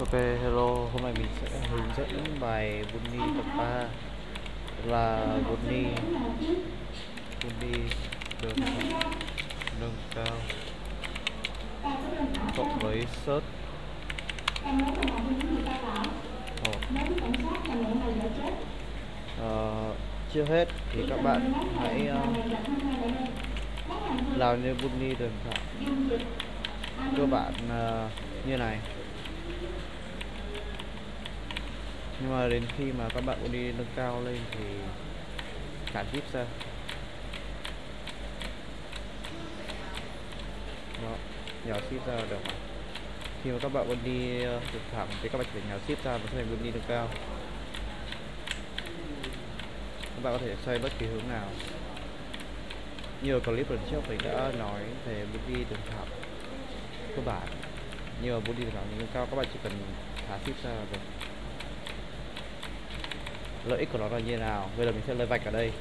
Ok, hello, hôm nay mình sẽ hướng dẫn bài Bunny tập 3 là Bunny được nâng cao cộng với search. Chưa hết thì các bạn hãy làm như Bunny đơn giản cơ bản như này, nhưng mà đến khi mà các bạn muốn đi nâng cao lên thì cản tiếp ra đó, nhỏ ship ra được mà. Khi mà các bạn muốn đi được thẳng thì các bạn phải nhỏ ship ra và sẽ muốn đi nâng cao. Các bạn có thể xoay bất kỳ hướng nào. Như clip lần trước mình đã nói về muốn đi đường thẳng cơ bản, nhưng mà muốn đi đường thẳng nâng cao các bạn chỉ cần thả ship ra là được. Lợi ích của nó là như nào? Bây giờ mình sẽ lên vạch ở đây.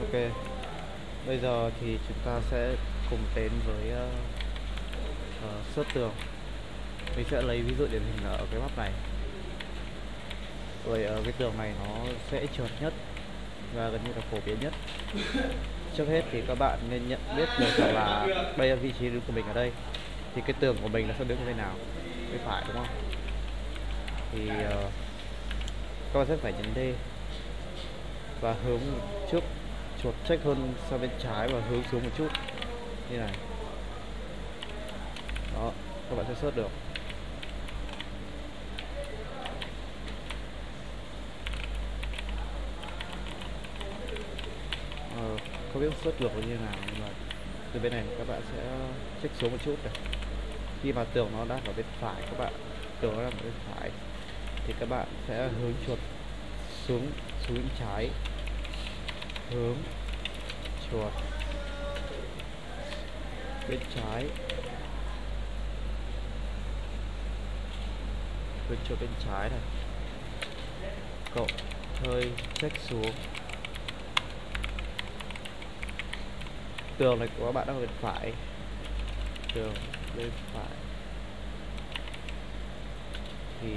Ok, bây giờ thì chúng ta sẽ cùng đến với search tường. Mình sẽ lấy ví dụ điển hình ở cái map này. Rồi ở cái tường này nó sẽ trượt nhất và gần như là phổ biến nhất. Trước hết thì các bạn nên nhận biết được rằng là đây là vị trí đứng của mình ở đây. Thì cái tường của mình nó sẽ đứng ở bên nào? Bên phải đúng không? Thì các bạn sẽ phải nhấn D và hướng trước chuột check hơn sang bên trái và hướng xuống một chút như này. Đó, các bạn sẽ search được. Không biết search được như nào nhưng mà từ bên này các bạn sẽ check xuống một chút này. Khi mà tường nó đang ở bên phải, các bạn tường nó đang ở bên phải thì các bạn sẽ hướng chuột xuống trái, hướng chuột bên trái, hướng chuột bên trái này, cộng hơi check xuống. Tường này của các bạn đang bên phải, tường bên phải thì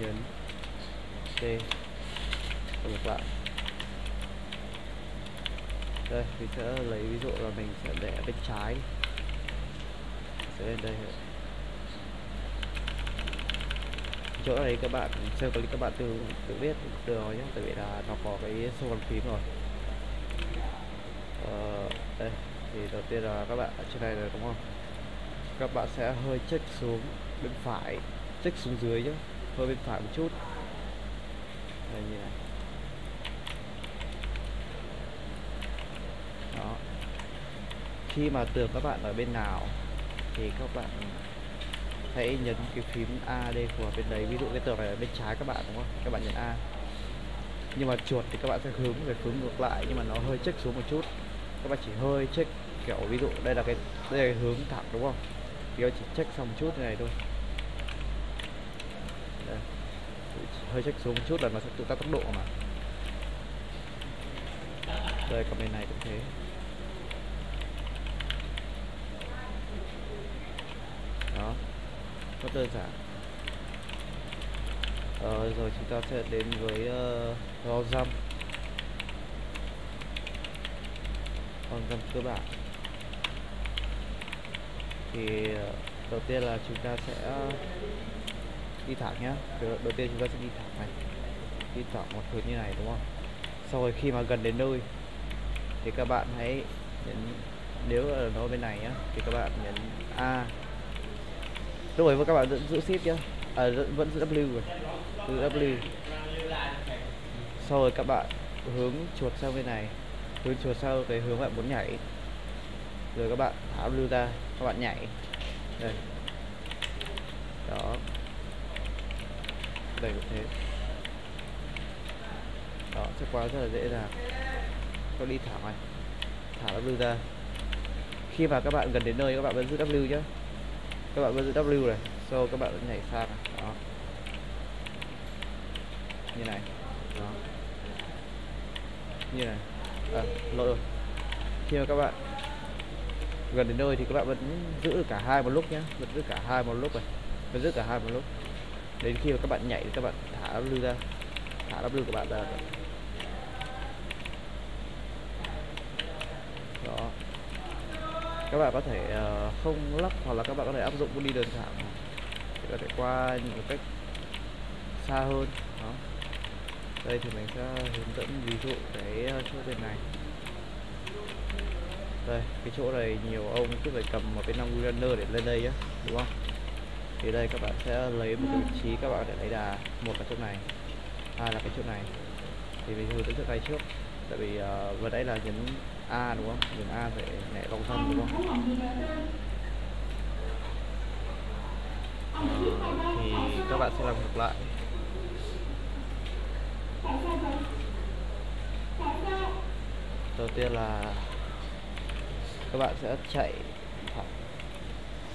nhấn D của các bạn. Đây, mình sẽ lấy ví dụ là mình sẽ để bên trái, sẽ lên đây. Chỗ này các bạn xem clip các bạn tự biết được rồi nhé, tại vì là nó có cái số bàn phím rồi. Đây, thì đầu tiên là các bạn ở trên này rồi đúng không? Các bạn sẽ hơi check xuống bên phải, check xuống dưới nhé, hơi bên phải một chút. Đây như này. Đó. Khi mà tường các bạn ở bên nào thì các bạn hãy nhấn cái phím A đây của bên đấy. Ví dụ cái tường này ở bên trái các bạn đúng không? Các bạn nhấn A. Nhưng mà chuột thì các bạn sẽ hướng về hướng ngược lại, nhưng mà nó hơi check xuống một chút. Các bạn chỉ hơi check kiểu ví dụ đây là cái hướng thẳng đúng không? Thì các bạn chỉ check xong một chút như này thôi. Đây. Hơi check xuống một chút là nó sẽ tự tăng tốc độ mà. Đây, còn bên này cũng thế. Đó, rất đơn giản. Rồi chúng ta sẽ đến với con jump cơ bản. Thì đầu tiên là chúng ta sẽ đi thẳng nhá. Đầu tiên chúng ta sẽ đi thẳng này, đi thẳng một hướng như này đúng không? Sau rồi khi mà gần đến nơi thì các bạn hãy nhấn, nếu ở nó bên này nhá, thì các bạn nhấn A. Lúc ấy các bạn vẫn giữ shift nhá, vẫn giữ W rồi, giữ W. Sau rồi các bạn hướng chuột sang bên này, hướng chuột sang cái hướng bạn muốn nhảy. rồi các bạn tháo lưu ra, các bạn nhảy đây đó, đây cũng thế đó, sẽ quá rất là dễ dàng. Tôi đi thả này, thả W ra. Khi mà các bạn gần đến nơi các bạn vẫn giữ W nhé, các bạn vẫn giữ W này, sau các bạn nhảy sang này. Đó, như này đó, như này lỗi rồi. Khi mà các bạn gần đến nơi thì các bạn vẫn giữ được cả hai một lúc nhé, vẫn giữ cả hai một lúc này, vẫn giữ cả hai một lúc. Đến khi mà các bạn nhảy thì các bạn thả W ra, thả W của bạn ra đó. Các bạn có thể không lắp, hoặc là các bạn có thể áp dụng Bunny đơn giản để có thể qua những cách xa hơn đó. Đây thì mình sẽ hướng dẫn ví dụ cái chỗ bên này. Đây, cái chỗ này nhiều ông cứ phải cầm một cái 5 runner để lên đây nhá, đúng không? Thì đây các bạn sẽ lấy một vị trí các bạn để lấy đà, một là chỗ này, hai là cái chỗ này. Thì mình hướng tới chỗ này trước, tại vì vừa nãy là nhấn A đúng không? Nhấn A phải nhảy vòng thân đúng không? Thì các bạn sẽ làm ngược lại. Đầu tiên là các bạn sẽ chạy thẳng,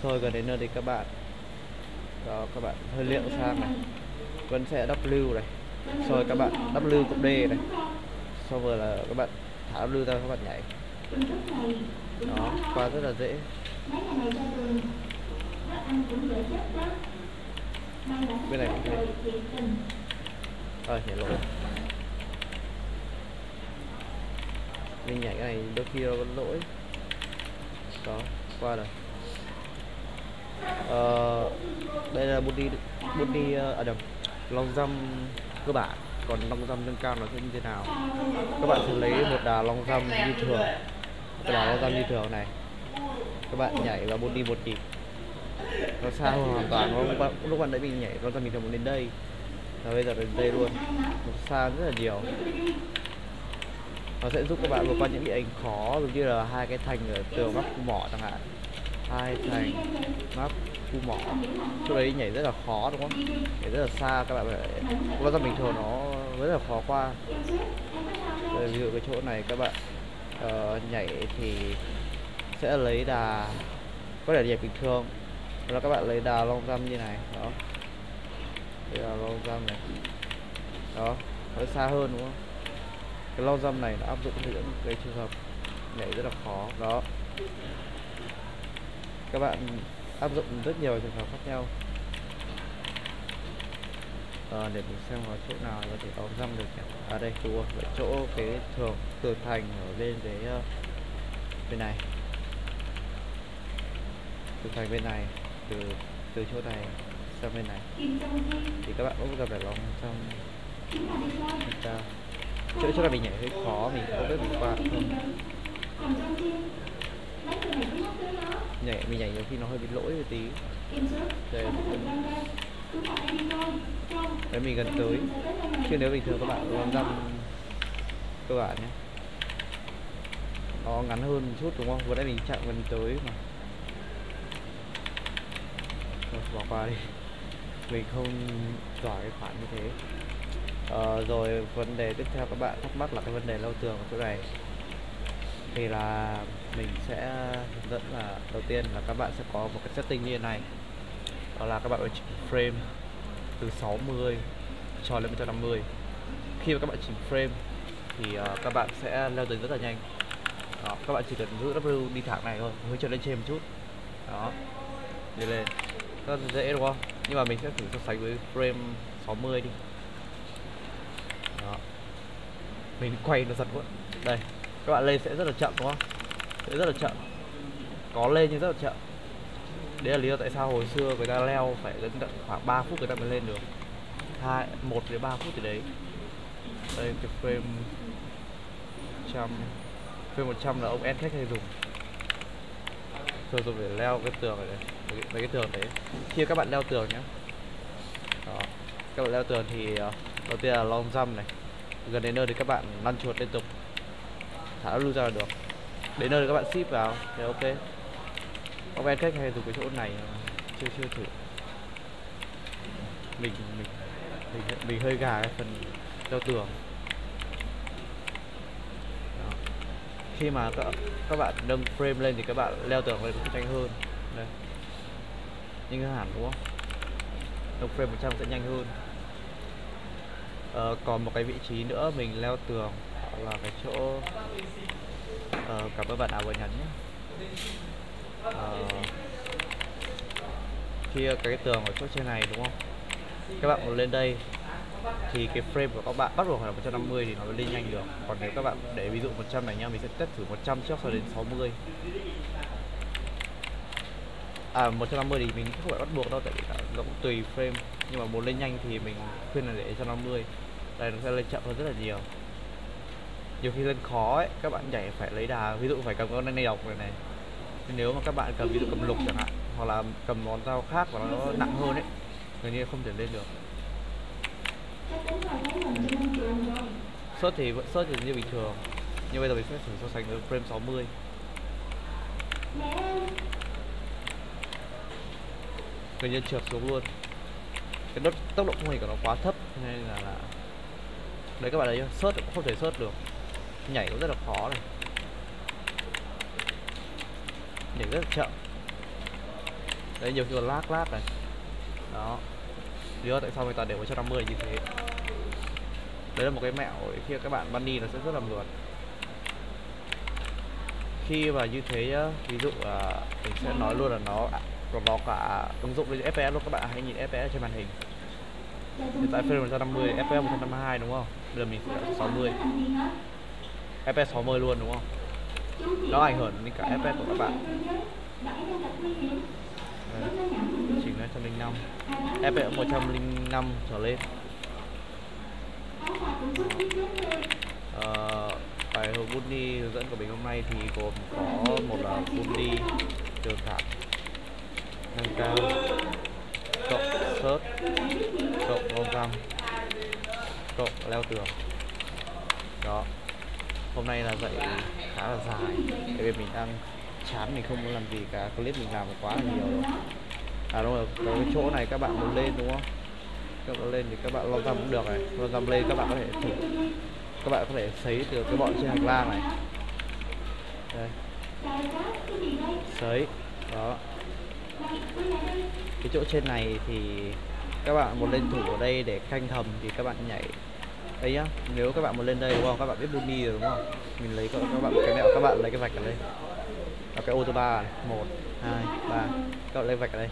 rồi gần đến nơi thì các bạn đó, các bạn hơi liệng sang này, vẫn sẽ W này, rồi các bạn W cộng D này, sau vừa là các bạn thả W ra, các bạn nhảy đó, qua rất là dễ. Bên này cũng thế, nhảy lỗi. Mình nhảy cái này đôi khi nó vẫn lỗi đó, qua rồi. Đây là Bunny ở đầm long dâm cơ bản, còn long dâm nâng cao nó sẽ như thế nào? Các bạn sẽ lấy một đà long dâm như thường, một đà long dâm như thường này, các bạn nhảy vào Bunny một nhịp, nó xa hơn hoàn toàn. Nó lúc bạn đấy mình nhảy long dâm bình thường đến đây, và bây giờ đến đây luôn, nó xa rất là nhiều. Nó sẽ giúp các bạn vượt qua những địa hình khó, giống như là hai cái thành ở tường móc khu mỏ chẳng hạn, hai thành móc khu mỏ, chỗ đấy nhảy rất là khó đúng không, nhảy rất là xa. Các bạn phải qua ra bình thường nó rất là khó qua. Rồi, ví dụ cái chỗ này các bạn nhảy thì sẽ lấy đà, có thể nhảy bình thường là các bạn lấy đà long dâm như này đó, đây là long dâm này đó, nó xa hơn đúng không. Cái long dâm này nó áp dụng cho những cái trường hợp nhảy rất là khó đó, các bạn áp dụng rất nhiều trường hợp khác nhau. Để mình xem vào chỗ nào có thể long dâm được nhỉ? À đây, đúng rồi, ở chỗ cái thường tường thành ở bên cái bên này, tường thành bên này, từ chỗ này sang bên này thì các bạn cũng gặp phải long dâm. Chỗ là mình nhảy hơi khó, mình không biết mình qua không. Mình nhảy nhiều khi nó hơi bị lỗi một tí. Đấy, mình gần tới. Chứ nếu bình thường các bạn long dâm cơ bản nhé, nó ngắn hơn một chút đúng không? Vừa nãy mình chạm gần tới mà. Rồi, bỏ qua đi. Mình không giỏi cái khoản như thế. Rồi vấn đề tiếp theo các bạn thắc mắc là cái vấn đề lau tường ở chỗ này, thì là mình sẽ hướng dẫn là đầu tiên là các bạn sẽ có một cái setting như thế này, đó là các bạn phải chỉnh frame từ 60 cho lên 150. Khi mà các bạn chỉnh frame thì các bạn sẽ leo tường rất là nhanh đó, các bạn chỉ cần giữ W đi thẳng này thôi, hơi trở lên trên một chút đó, đi lên rất dễ đúng không. Nhưng mà mình sẽ thử so sánh với frame 60 đi. Đó. Mình quay nó giật quá. Đây, các bạn lên sẽ rất là chậm đúng không? Sẽ rất là chậm. Có lên nhưng rất là chậm. Đấy là lý do tại sao hồi xưa người ta leo phải đến tận khoảng 3 phút người ta mới lên được. 1 đến 3 phút thì đấy. Đây cái frame 100. Frame 100 là ông N-Tech hay dùng. Thường dùng để leo cái tường này, cái tường đấy. Khi các bạn leo tường nhé. Đó. Các bạn leo tường thì đầu tiên là long jump này, gần đến nơi thì các bạn lăn chuột liên tục, thả lưu ra là được. đến nơi các bạn ship vào thì ok. Comment cách hay dùng cái chỗ này chưa thử. Mình hơi gà cái phần leo tường. Đó. Khi mà các bạn nâng frame lên thì các bạn leo tường lên cũng nhanh hơn. Đây. Nhanh hẳn đúng không? Nâng frame 100 sẽ nhanh hơn. Còn một cái vị trí nữa mình leo tường là cái chỗ cảm ơn bạn nào vừa nhắn nhé. Khi cái tường ở chỗ trên này đúng không, các bạn muốn lên đây thì cái frame của các bạn bắt buộc phải là 150 thì nó mới lên nhanh được. Còn nếu các bạn để ví dụ 100 này nha, mình sẽ test thử 100 trước sau đến 60. À 150 thì mình không phải bắt buộc đâu, tại vì nó cũng tùy frame, nhưng mà muốn lên nhanh thì mình khuyên là để 150. Đây nó sẽ lên chậm hơn rất là nhiều. Nhiều khi lên khó ấy, các bạn nhảy phải lấy đà, ví dụ phải cầm con này độc này này. Nếu mà các bạn cầm ví dụ cầm lục chẳng hạn, hoặc là cầm món dao khác và nó nặng hơn ấy, gần như không thể lên được. Search thì vẫn search như bình thường, nhưng bây giờ mình sẽ thử so sánh với frame 60. Gần như trượt xuống luôn. Cái tốc độ mô hình của nó quá thấp nên là đấy các bạn thấy search cũng không thể search được, nhảy cũng rất là khó này, nhảy rất là chậm. Đấy nhiều khi còn lag này. Đó. Lý do tại sao người ta để 150 như thế. Đấy là một cái mẹo khi các bạn Bunny nó sẽ rất là mượt. Khi mà như thế nhá, ví dụ mình sẽ nói luôn là nó còn nó cả ứng dụng lên FPS luôn, các bạn hãy nhìn FPS trên màn hình. Hiện tại frame 150, FPS 152 đúng không? Bây giờ mình sẽ 60. FPS 60 luôn đúng không? Nó ảnh hưởng đến cả FPS của các bạn. Chỉnh lên 105. FPS 105 trở lên. Bài hướng Bunny hướng dẫn của mình hôm nay thì gồm có một là Bunny đường thẳng nâng cao cộng search cộng lông cam cộng leo tường. Đó, hôm nay là dạy khá là dài, tại vì mình đang chán, mình không muốn làm gì cả, clip mình làm quá là nhiều rồi. À đúng rồi, cái chỗ này các bạn muốn lên đúng không, các bạn lên thì các bạn leo cam cũng được này, leo cam lên các bạn có thể thử, các bạn có thể sấy từ cái bọn trên hành lang này. Đây. Sấy đó. Cái chỗ trên này thì các bạn muốn lên thủ ở đây để canh hầm thì các bạn nhảy đấy nhá. Nếu các bạn muốn lên đây đúng không, các bạn biết Bunny rồi đúng không, mình lấy các bạn cái mẹo, các bạn lấy cái vạch ở đây, ở cái ô tô ba này, 1 2 3, các bạn lấy vạch ở đây.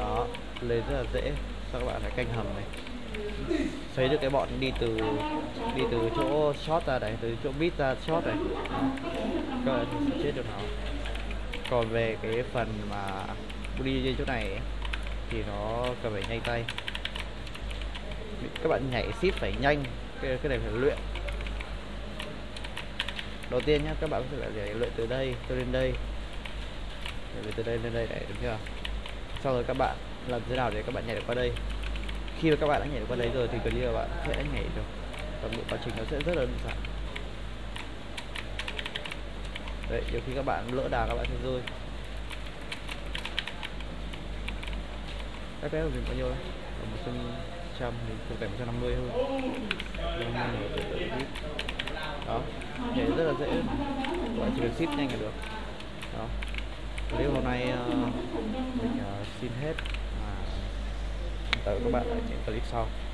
Đó, lấy rất là dễ. Sau các bạn phải canh hầm này, thấy được cái bọn đi từ chỗ short ra này, từ chỗ bit ra short này, các bạn sẽ chết được nó. Còn về cái phần mà đi trên chỗ này thì nó cần phải nhanh tay, các bạn nhảy ship phải nhanh, cái này phải luyện. Đầu tiên nhá, các bạn có thể là luyện từ đây cho đến đây, rồi từ đây lên đây này, đúng chưa? Sau rồi các bạn làm thế nào để các bạn nhảy được qua đây. Khi mà các bạn đã nhảy được qua đấy rồi thì gần như là bạn sẽ nhảy được, toàn bộ quá trình nó sẽ rất là đơn giản. Đấy, nhiều khi các bạn lỡ đà các bạn sẽ rơi. FPS của mình bao nhiêu đấy? 100 thì không phải 150 hơn. Đó, nhảy rất là dễ, bạn chỉ cần ship nhanh là được. Đó, clip hôm nay mình xin hết. Tới các bạn ở những clip sau.